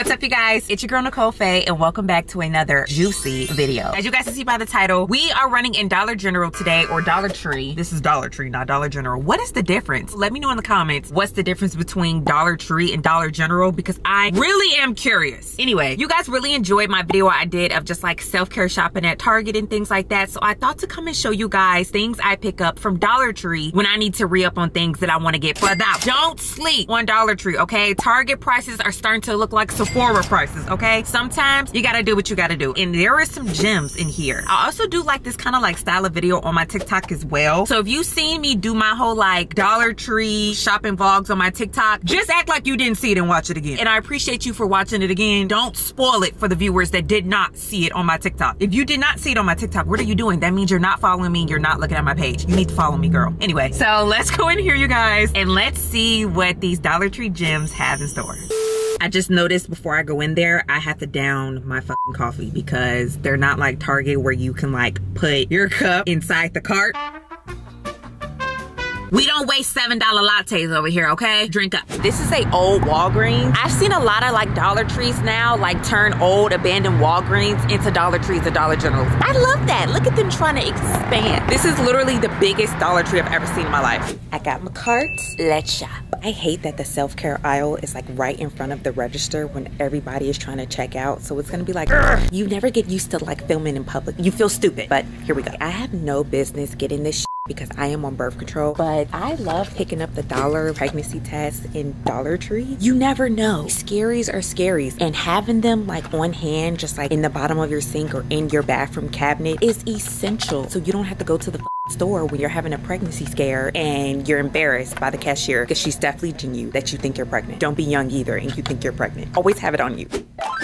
What's up, you guys? It's your girl Nicole Fay, and welcome back to another juicy video. As you guys can see by the title, we are running in Dollar General today, or Dollar Tree. This is Dollar Tree, not Dollar General. What is the difference? Let me know in the comments what's the difference between Dollar Tree and Dollar General, because I really am curious. Anyway, you guys really enjoyed my video I did of just like self-care shopping at Target and things like that, so I thought to come and show you guys things I pick up from Dollar Tree when I need to re-up on things that I want to get for a dollar. Don't sleep on Dollar Tree, okay? Target prices are starting to look like some Sephora prices, okay? Sometimes you gotta do what you gotta do. And there is some gems in here. I also do like this kind of like style of video on my TikTok as well. So if you seen me do my whole like Dollar Tree shopping vlogs on my TikTok, just act like you didn't see it and watch it again. And I appreciate you for watching it again. Don't spoil it for the viewers that did not see it on my TikTok. If you did not see it on my TikTok, what are you doing? That means you're not following me and you're not looking at my page. You need to follow me, girl. Anyway, so let's go in here, you guys, and let's see what these Dollar Tree gems have in store. I just noticed before I go in there, I have to down my fucking coffee because they're not like Target where you can like put your cup inside the cart. We don't waste $7 lattes over here, okay? Drink up. This is a old Walgreens. I've seen a lot of like Dollar Trees now, like turn old abandoned Walgreens into Dollar Trees or Dollar Generals. I love that. Look at them trying to expand. This is literally the biggest Dollar Tree I've ever seen in my life. I got my cart. Let's shop. I hate that the self-care aisle is like right in front of the register when everybody is trying to check out. So it's gonna be like, ugh. You never get used to like filming in public. You feel stupid, but here we go. I have no business getting this shit because I am on birth control, but I love picking up the dollar pregnancy tests in Dollar Tree. You never know. Scaries are scaries, and having them like on hand, just like in the bottom of your sink or in your bathroom cabinet, is essential so you don't have to go to the store when you're having a pregnancy scare and you're embarrassed by the cashier because she's defleeting you that you think you're pregnant. Don't be young either and you think you're pregnant. Always have it on you.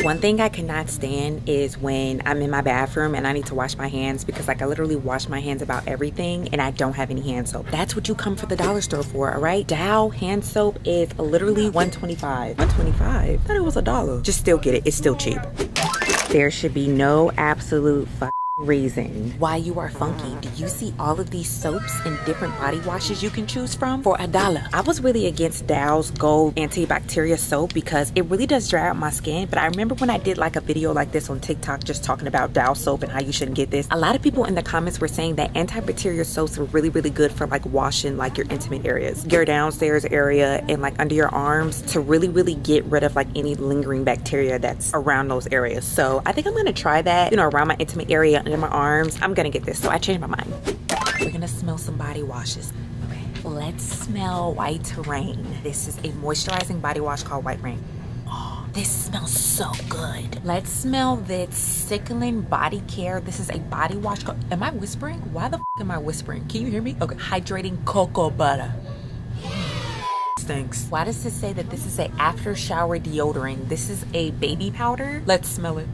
One thing I cannot stand is when I'm in my bathroom and I need to wash my hands, because like I literally wash my hands about everything and I don't have any hand soap. That's what you come for the dollar store for, all right? Dow hand soap is literally $1.25. $1.25? I thought it was a dollar. Just still get it. It's still cheap. There should be no absolute reason why you are funky. Do you see all of these soaps and different body washes you can choose from for a dollar? I was really against Dow's Gold Antibacterial Soap because it really does dry out my skin, but I remember when I did like a video like this on TikTok just talking about Dow soap and how you shouldn't get this, a lot of people in the comments were saying that antibacterial soaps were really good for like washing like your intimate areas, your downstairs area, and like under your arms to really get rid of like any lingering bacteria that's around those areas. So I think I'm gonna try that, you know, around my intimate area, in my arms. I'm gonna get this, so I changed my mind. We're gonna smell some body washes. Okay, let's smell White Rain. This is a moisturizing body wash called White Rain. Oh, this smells so good. Let's smell this Sickling Body Care. This is a body wash called, am I whispering? Why the f am I whispering? Can you hear me? Okay, hydrating cocoa butter. Stinks. Why does this say that this is a after shower deodorant? This is a baby powder. Let's smell it.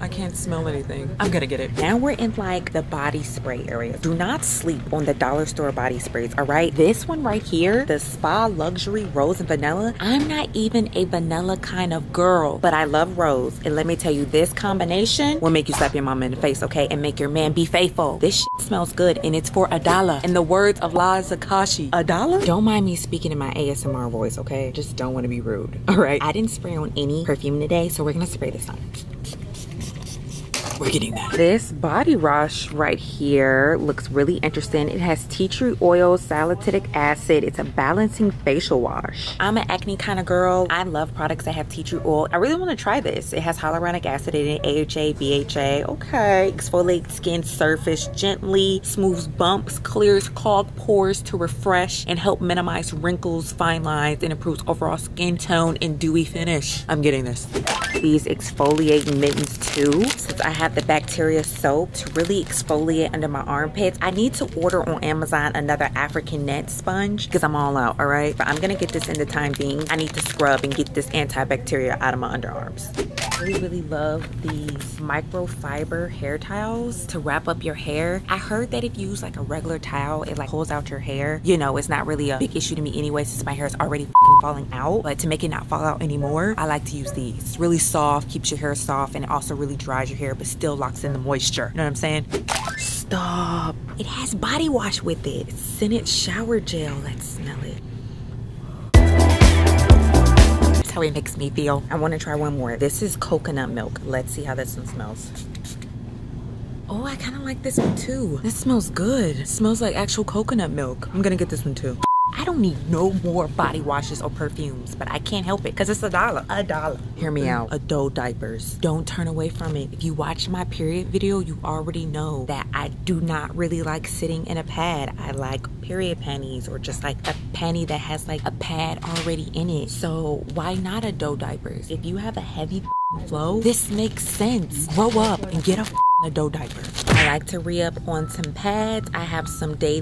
I can't smell anything. I'm gonna get it. Now we're in like the body spray area. Do not sleep on the dollar store body sprays, all right? This one right here, the Spa Luxury Rose and Vanilla. I'm not even a vanilla kind of girl, but I love rose. And let me tell you, this combination will make you slap your mama in the face, okay? And make your man be faithful. This shit smells good, and it's for a dollar. In the words of Laz Akashi, a dollar? Don't mind me speaking in my ASMR voice, okay? Just don't wanna be rude, all right? I didn't spray on any perfume today, so we're gonna spray this on. We're getting that. This body wash right here looks really interesting. It has tea tree oil, salicylic acid. It's a balancing facial wash. I'm an acne kind of girl. I love products that have tea tree oil. I really want to try this. It has hyaluronic acid in it, AHA, BHA. Okay. Exfoliates skin surface gently, smooths bumps, clears clogged pores to refresh and help minimize wrinkles, fine lines, and improves overall skin tone and dewy finish. I'm getting this. These exfoliate mittens too, since I have the bacteria soap to really exfoliate under my armpits. I need to order on Amazon another African net sponge because I'm all out, all right? But I'm gonna get this in the time being. I need to scrub and get this antibacteria out of my underarms. I really love these microfiber hair towels to wrap up your hair. I heard that if you use like a regular towel, it like pulls out your hair. You know, it's not really a big issue to me anyway since my hair is already falling out, but to make it not fall out anymore, I like to use these. It's really soft, keeps your hair soft, and it also really dries your hair but still locks in the moisture. You know what I'm saying? Stop. It has body wash with it. It's scented shower gel. Let's smell it. how it makes me feel. I want to try one more. This is coconut milk. Let's see how this one smells. Oh, I kind of like this one too. This smells good. It smells like actual coconut milk. I'm gonna get this one too. I don't need no more body washes or perfumes, but I can't help it because it's $1. $1. Hear me out. Adult diapers. Don't turn away from it. If you watched my period video, you already know that I do not really like sitting in a pad. I like period panties or just like a panty that has like a pad already in it. So why not adult diapers? If you have a heavy flow, this makes sense. Grow up and get a adult diaper. I like to re-up on some pads. I have some day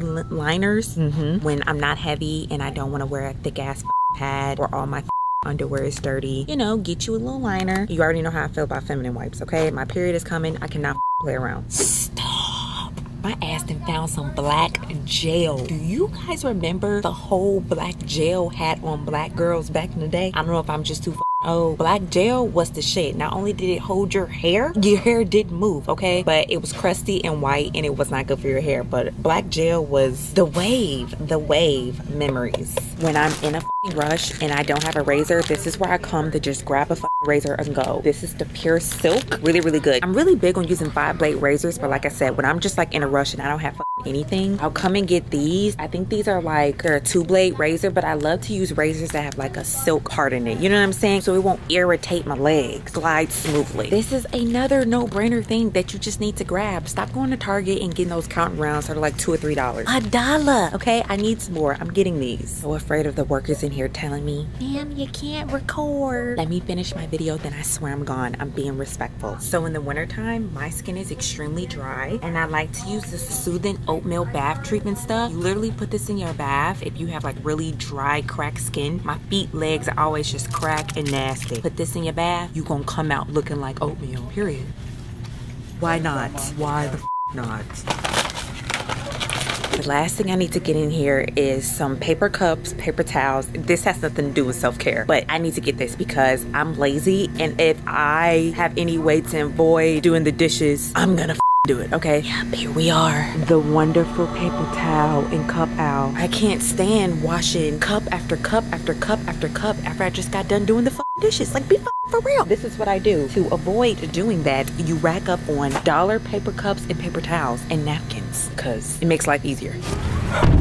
liners when I'm not heavy and I don't want to wear a thick ass pad or all my underwear is dirty. You know, get you a little liner. You already know how I feel about feminine wipes, okay? My period is coming. I cannot play around. Stop. My ass done found some black gel. Do you guys remember the whole black gel hat on black girls back in the day? I don't know if I'm just too oh, black gel was the shit. Not only did it hold your hair didn't move, okay? But it was crusty and white and it was not good for your hair. But black gel was the wave memories. When I'm in a rush and I don't have a razor, this is where I come to just grab a razor and go. This is the Pure Silk. Really, really good. I'm really big on using 5-blade razors, but like I said, when I'm just like in a rush and I don't have anything, I'll come and get these. I think these are like a 2-blade razor, but I love to use razors that have like a silk part in it. You know what I'm saying? So it won't irritate my legs. Glide smoothly. This is another no-brainer thing that you just need to grab. Stop going to Target and getting those counting rounds that are like $2 or $3. $1. Okay, I need some more. I'm getting these. So afraid of the workers in here telling me, ma'am, you can't record. Let me finish my video, then I swear I'm gone. I'm being respectful. So in the wintertime, my skin is extremely dry and I like to use this soothing oatmeal bath treatment stuff. You literally put this in your bath if you have like really dry, cracked skin. My feet, legs are always just cracked and nasty. Put this in your bath, you gonna come out looking like oatmeal, period. Why not? Why the f not? The last thing I need to get in here is some paper cups, paper towels. This has nothing to do with self-care, but I need to get this because I'm lazy, and if I have any way to avoid doing the dishes, I'm gonna do it, okay? Yep, here we are. The wonderful paper towel and cup out. I can't stand washing cup after cup after cup after cup after I just got done doing the dishes. Like, be for real. This is what I do. To avoid doing that, you rack up on dollar paper cups and paper towels and napkins because it makes life easier.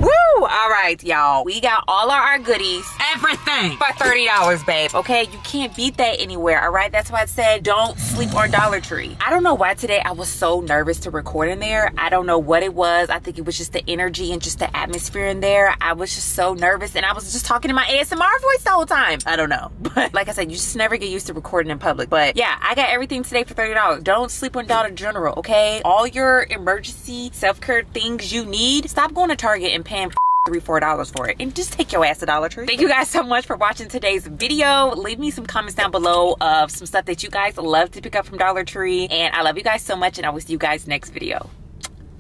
Woo! All right, y'all. We got all of our goodies, everything, for $30, babe. Okay? You can't beat that anywhere, all right? That's why I said don't sleep on Dollar Tree. I don't know why today I was so nervous to record in there. I don't know what it was. I think it was just the energy and just the atmosphere in there. I was just so nervous, and I was just talking in my ASMR voice the whole time. I don't know. But like I said, you just never get used to recording in public. But yeah, I got everything today for $30. Don't sleep on Dollar General, okay? All your emergency self-care things you need, stop going to Target and paying $3-4 for it, and just take your ass to Dollar Tree. Thank you guys so much for watching today's video. Leave me some comments down below of some stuff that you guys love to pick up from Dollar Tree, and I love you guys so much, and I will see you guys next video.